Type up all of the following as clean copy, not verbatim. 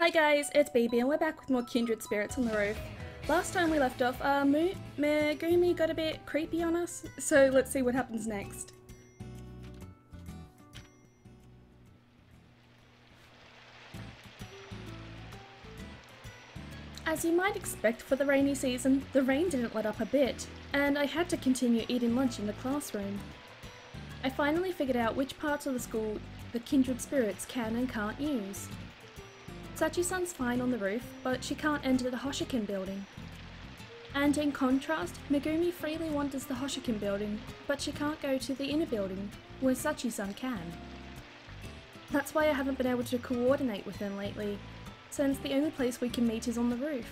Hi guys, it's Baby and we're back with more Kindred Spirits on the Roof. Last time we left off, Megumi got a bit creepy on us, so let's see what happens next. As you might expect for the rainy season, the rain didn't let up a bit, and I had to continue eating lunch in the classroom. I finally figured out which parts of the school the kindred spirits can and can't use. Sachi-san's fine on the roof, but she can't enter the Hoshiken building. And in contrast, Megumi freely wanders the Hoshiken building, but she can't go to the inner building, where Sachi-san can. That's why I haven't been able to coordinate with them lately, since the only place we can meet is on the roof.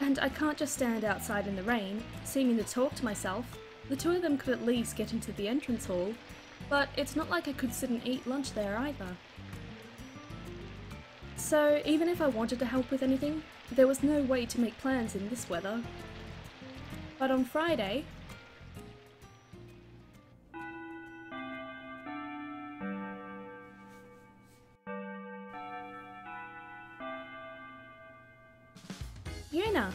And I can't just stand outside in the rain, seeming to talk to myself. The two of them could at least get into the entrance hall, but it's not like I could sit and eat lunch there either. So even if I wanted to help with anything, there was no way to make plans in this weather. But on Friday... Yuna!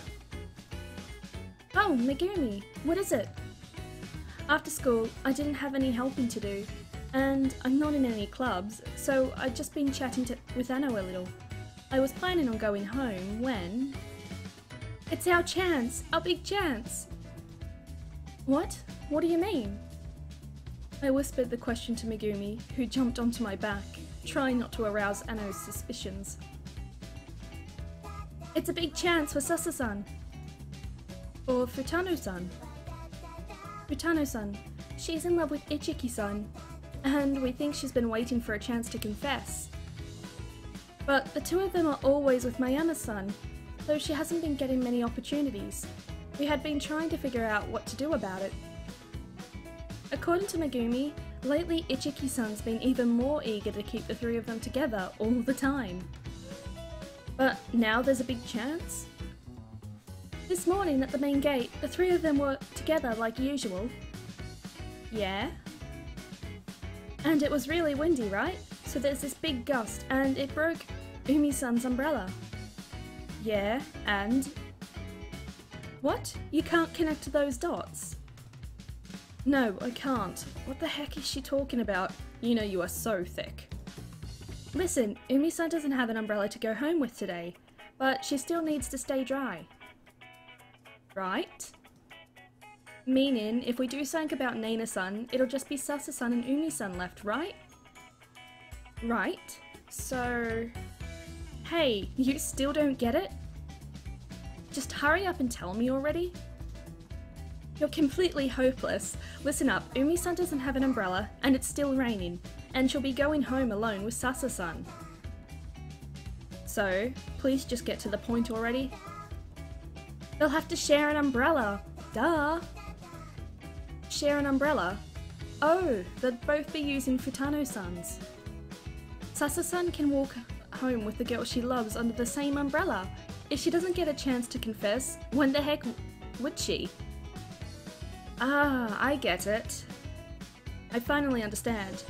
Oh, Megumi! What is it? After school, I didn't have any helping to do, and I'm not in any clubs, so I'd just been chatting with Anno a little. I was planning on going home when... It's our chance! Our big chance! What? What do you mean? I whispered the question to Megumi, who jumped onto my back, trying not to arouse Anno's suspicions. It's a big chance for Sasa-san. Or Futano-san. Futano-san. She's in love with Ichiki-san, and we think she's been waiting for a chance to confess. But the two of them are always with Miyama-san, though she hasn't been getting many opportunities. We had been trying to figure out what to do about it. According to Megumi, lately Ichiki-san's been even more eager to keep the three of them together all the time. But now there's a big chance? This morning at the main gate, the three of them were together like usual. Yeah? And it was really windy, right? So there's this big gust and it broke Umi-san's umbrella. Yeah, and? What? You can't connect those dots? No, I can't. What the heck is she talking about? You know you are so thick. Listen, Umi-san doesn't have an umbrella to go home with today, but she still needs to stay dry. Right? Meaning, if we do something about Naina-san, it'll just be Sasa-san and Umi-san left, right? Right? So... Hey, you still don't get it? Just hurry up and tell me already. You're completely hopeless. Listen up, Umi-san doesn't have an umbrella, and it's still raining, and she'll be going home alone with Sasa-san. So, please just get to the point already. They'll have to share an umbrella. Duh. Share an umbrella? Oh, they'd both be using Futano-san's. Sasa-san can walk home with the girl she loves under the same umbrella. If she doesn't get a chance to confess, when the heck would she? Ah, I get it. I finally understand.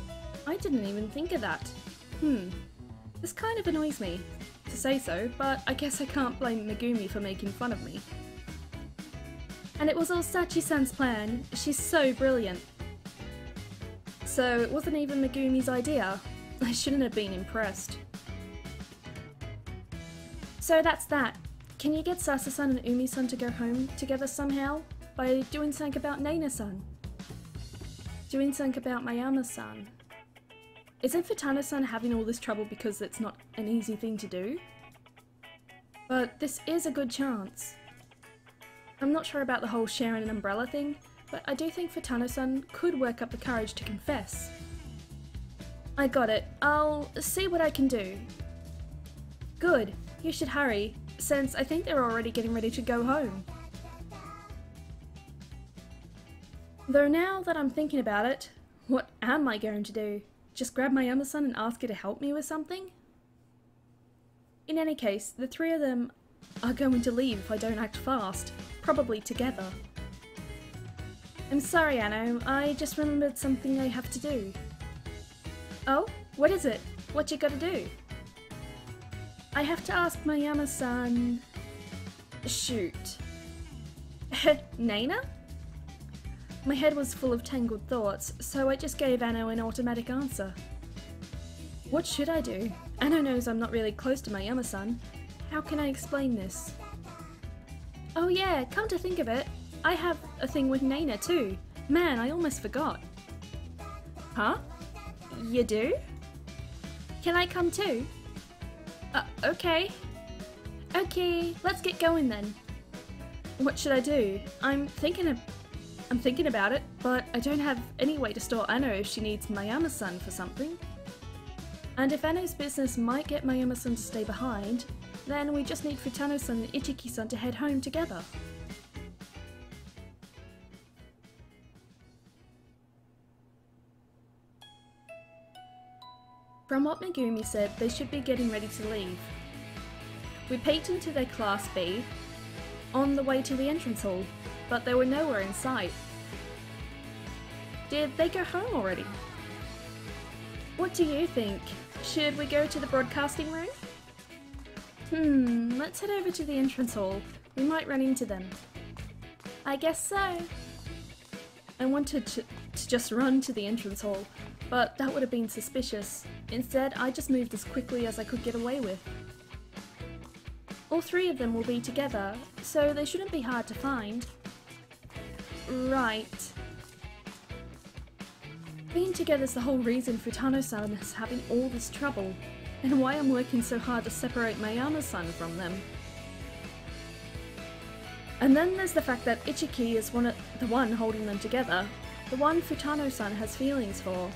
I didn't even think of that. This kind of annoys me, to say so, but I guess I can't blame Megumi for making fun of me. And it was all Sachi-san's plan. She's so brilliant. So it wasn't even Megumi's idea. I shouldn't have been impressed. So that's that. Can you get Sasa-san and Umi-san to go home together somehow? By doing something about Naina-san? Doing something about Miyama-san? Isn't Futano-san having all this trouble because it's not an easy thing to do? But this is a good chance. I'm not sure about the whole sharing an umbrella thing, but I do think Futano-san could work up the courage to confess. I got it. I'll see what I can do. Good. You should hurry, since I think they're already getting ready to go home. Though now that I'm thinking about it, what am I going to do? Just grab my Miyama-san and ask her to help me with something? In any case, the three of them are going to leave if I don't act fast, probably together. I'm sorry, Anno, I just remembered something I have to do. Oh, what is it? What you gotta do? I have to ask Miyama-san. Shoot. Naina? My head was full of tangled thoughts, so I just gave Anno an automatic answer. What should I do? Anno knows I'm not really close to Miyama-san. How can I explain this? Oh yeah, come to think of it, I have a thing with Naina too. Man, I almost forgot. Huh? You do? Can I come too? Okay. Okay, let's get going then. What should I do? I'm thinking about it, but I don't have any way to store Anno if she needs Miyama-san for something. And if Anno's business might get Miyama-san to stay behind, then we just need Futano-san and Ichiki-san to head home together. From what Megumi said, they should be getting ready to leave. We peeked into their Class B on the way to the entrance hall, but they were nowhere in sight. Did they go home already? What do you think? Should we go to the broadcasting room? Let's head over to the entrance hall. We might run into them. I guess so. I wanted to just run to the entrance hall, but that would have been suspicious. Instead, I just moved as quickly as I could get away with. All three of them will be together, so they shouldn't be hard to find. Right. Being together's the whole reason Futano-san is having all this trouble, and why I'm working so hard to separate Miyama-san from them. And then there's the fact that Ichiki is the one holding them together, the one Futano-san has feelings for.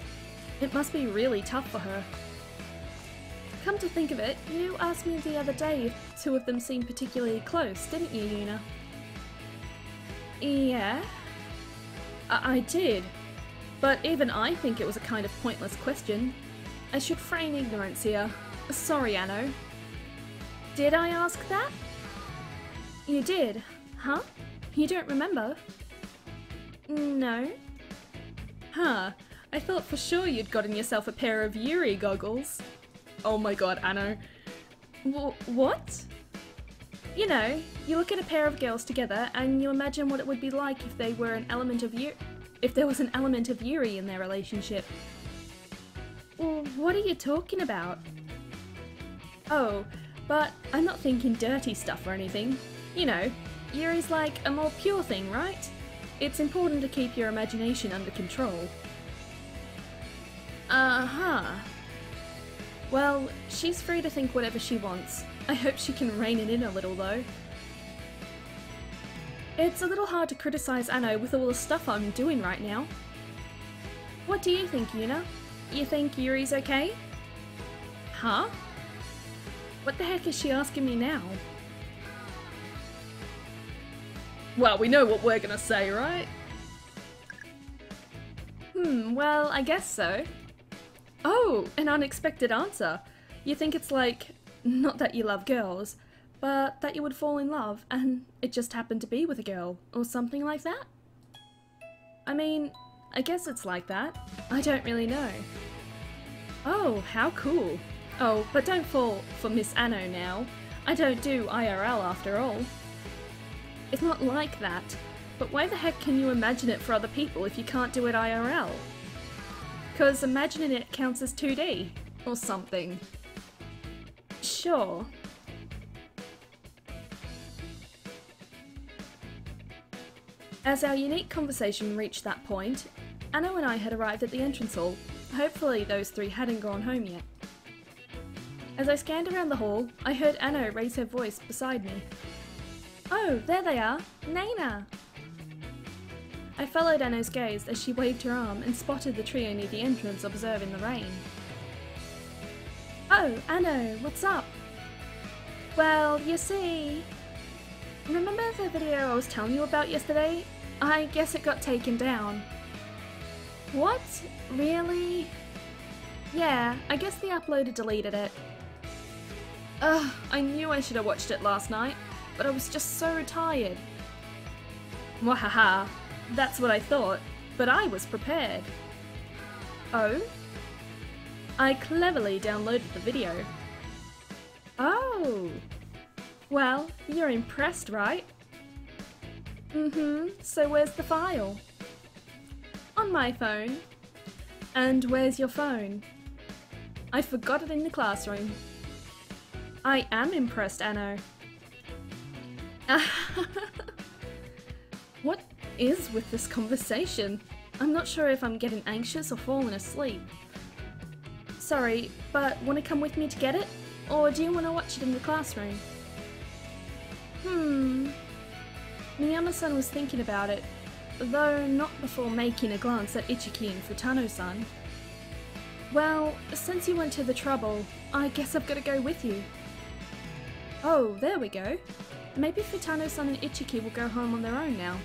It must be really tough for her. Come to think of it, you asked me the other day if two of them seemed particularly close, didn't you, Yuna? Yeah, I did. But even I think it was a kind of pointless question. I should feign ignorance here. Sorry, Anno. Did I ask that? You did, huh? You don't remember? No. Huh, I thought for sure you'd gotten yourself a pair of Yuri goggles. Oh my god, Anno. What? You know, you look at a pair of girls together and you imagine what it would be like if they were an element of Yuri. If there was an element of Yuri in their relationship. Well, what are you talking about? Oh, but I'm not thinking dirty stuff or anything. You know, Yuri's like a more pure thing, right? It's important to keep your imagination under control. Uh-huh. Well, she's free to think whatever she wants. I hope she can rein it in a little, though. It's a little hard to criticize Anno with all the stuff I'm doing right now. What do you think, Yuna? You think Yuri's okay? Huh? What the heck is she asking me now? Well, we know what we're gonna say, right? Well, I guess so. Oh, an unexpected answer. You think it's like, not that you love girls, but that you would fall in love and it just happened to be with a girl, or something like that? I mean, I guess it's like that. I don't really know. Oh, how cool. Oh, but don't fall for Miss Anno now. I don't do IRL after all. It's not like that, but why the heck can you imagine it for other people if you can't do it IRL? Because imagining it counts as 2D, or something. Sure. As our unique conversation reached that point, Anno and I had arrived at the entrance hall. Hopefully those three hadn't gone home yet. As I scanned around the hall, I heard Anno raise her voice beside me. Oh, there they are! Naina! I followed Anno's gaze as she waved her arm and spotted the trio near the entrance observing the rain. Oh, Anno, what's up? Well, you see... Remember the video I was telling you about yesterday? I guess it got taken down. What? Really? Yeah, I guess the uploader deleted it. Ugh, I knew I should have watched it last night, but I was just so tired. Wahaha, that's what I thought, but I was prepared. Oh? I cleverly downloaded the video. Oh! Well, you're impressed, right? So where's the file? On my phone. And where's your phone? I forgot it in the classroom. I am impressed, Anno. What is with this conversation? I'm not sure if I'm getting anxious or falling asleep. Sorry, but want to come with me to get it? Or do you want to watch it in the classroom? Miyama-san was thinking about it, though not before making a glance at Ichiki and Futano-san. Well, since you went to the trouble, I guess I've got to go with you. Oh, there we go. Maybe Futano-san and Ichiki will go home on their own now.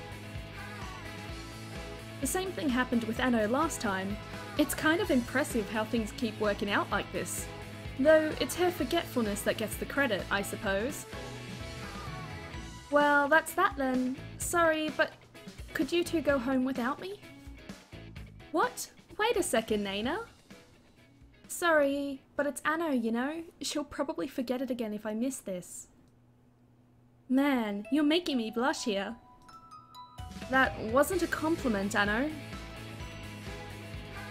The same thing happened with Anno last time. It's kind of impressive how things keep working out like this. Though it's her forgetfulness that gets the credit, I suppose. Well, that's that then. Sorry, but could you two go home without me? What? Wait a second, Naina. Sorry, but it's Anno, you know? She'll probably forget it again if I miss this. Man, you're making me blush here. That wasn't a compliment, Anno.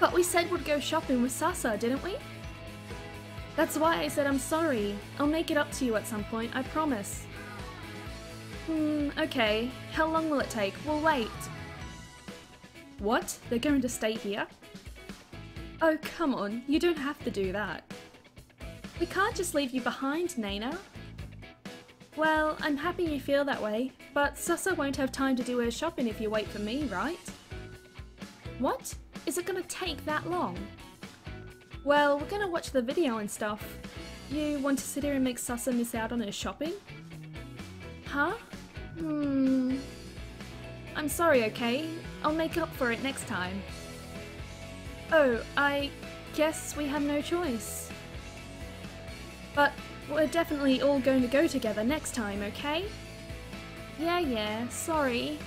But we said we'd go shopping with Sasa, didn't we? That's why I said I'm sorry. I'll make it up to you at some point, I promise. Okay. How long will it take? We'll wait. What? They're going to stay here? Oh, come on. You don't have to do that. We can't just leave you behind, Naina. Well, I'm happy you feel that way, but Sasa won't have time to do her shopping if you wait for me, right? What? Is it going to take that long? Well, we're going to watch the video and stuff. You want to sit here and make Sasa miss out on her shopping? Huh? I'm sorry, okay? I'll make up for it next time. Oh, I guess we have no choice. But we're definitely all going to go together next time, okay? Yeah, sorry.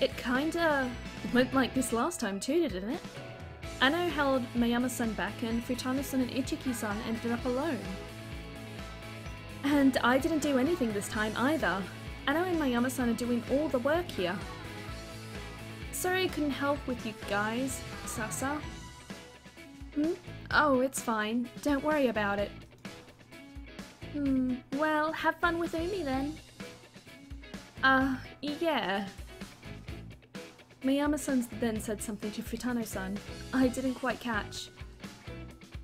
It kinda went like this last time too, didn't it? Anno held Miyama-san back and Futano-san and Ichiki-san ended up alone. And I didn't do anything this time either. Anno and Miyama-san are doing all the work here. Sorry I couldn't help with you guys, Sasa. Oh, it's fine. Don't worry about it. Well, have fun with Umi then. Yeah. Miyama-san then said something to Futano-san. I didn't quite catch.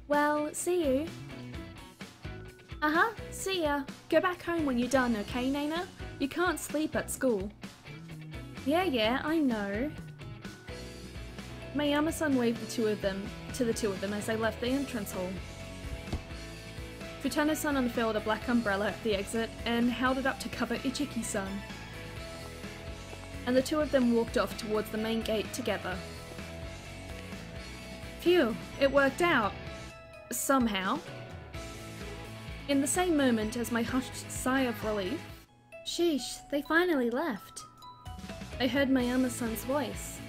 Well, see you. See ya. Go back home when you're done, okay, Naina? You can't sleep at school. Yeah, I know. Miyama-san waved to the two of them as they left the entrance hall. Futano-san unfurled a black umbrella at the exit and held it up to cover Ichiki-san. And the two of them walked off towards the main gate together. Phew, it worked out. Somehow. In the same moment as my hushed sigh of relief, sheesh, they finally left. I heard Miyama-san's voice.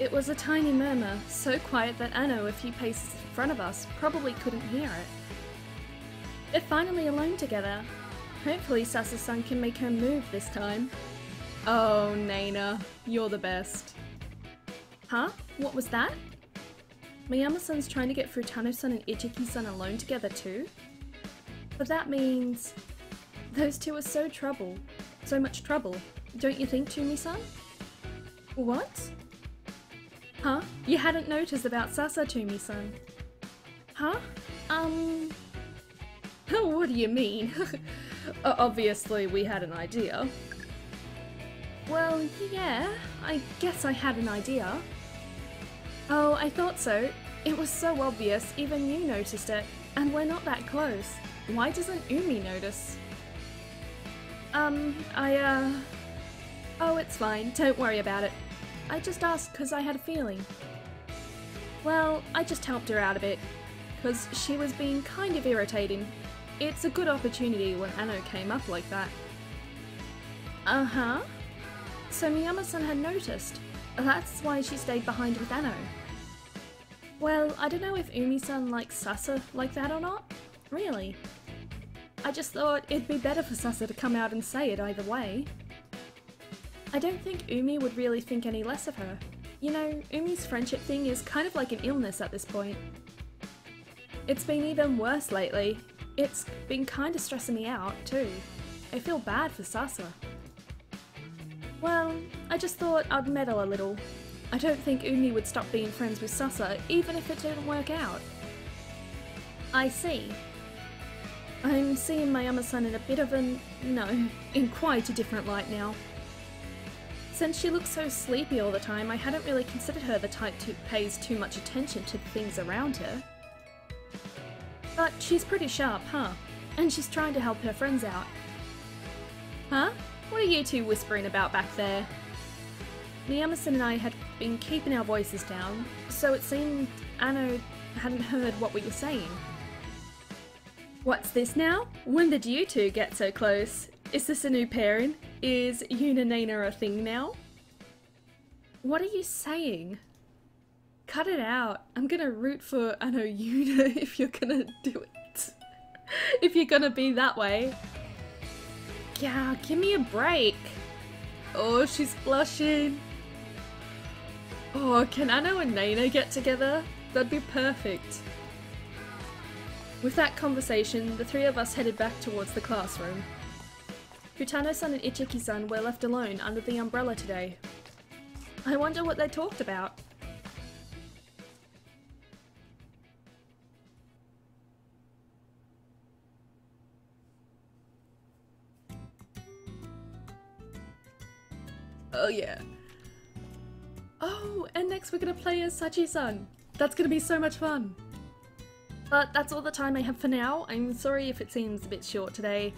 It was a tiny murmur, so quiet that Anno, a few paces in front of us, probably couldn't hear it. They're finally alone together. Hopefully Sasa-san can make her move this time. Oh, Naina, you're the best. Huh? What was that? Miyama-san's trying to get Futano-san and Ichiki-san alone together too? But that means... those two are so much trouble, don't you think, Toomi-san? What? Huh? You hadn't noticed about Sasa, Toomi-san? Huh? What do you mean? Obviously we had an idea. Well, yeah, I guess I had an idea. Oh, I thought so. It was so obvious, even you noticed it. And we're not that close. Why doesn't Umi notice? Oh, it's fine. Don't worry about it. I just asked because I had a feeling. Well, I just helped her out a bit. Because she was being kind of irritating. It's a good opportunity when Anno came up like that. So Miyama-san had noticed. That's why she stayed behind with Anno. Well, I don't know if Umi-san likes Sasa like that or not, Really? I just thought it'd be better for Sasa to come out and say it either way. I don't think Umi would really think any less of her. You know, Umi's friendship thing is kind of like an illness at this point. It's been even worse lately. It's been kinda stressing me out, too. I feel bad for Sasa. Well, I just thought I'd meddle a little. I don't think Umi would stop being friends with Sasa, even if it didn't work out. I see. I'm seeing Miyama-san in a bit of an... no, in quite a different light now. Since she looks so sleepy all the time, I hadn't really considered her the type who pays too much attention to the things around her. But she's pretty sharp, huh? And she's trying to help her friends out. Huh? What are you two whispering about back there? Miyama-san and I had been keeping our voices down, so it seemed Anno hadn't heard what we were saying. What's this now? When did you two get so close? Is this a new pairing? Is Yuna Naina a thing now? What are you saying? Cut it out. I'm gonna root for Anno Yuna if you're gonna do it. If you're gonna be that way. Yeah, give me a break. Oh, she's blushing. Oh, can Anno and Naina get together? That'd be perfect. With that conversation, the three of us headed back towards the classroom. Futano-san and Ichiki-san were left alone under the umbrella today. I wonder what they talked about. Oh yeah. Oh, and next we're gonna play as Sachi-san. That's gonna be so much fun. But that's all the time I have for now. I'm sorry if it seems a bit short today,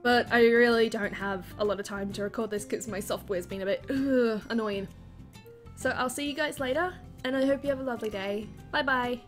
but I really don't have a lot of time to record this because my software's been a bit annoying. So I'll see you guys later, and I hope you have a lovely day. Bye bye!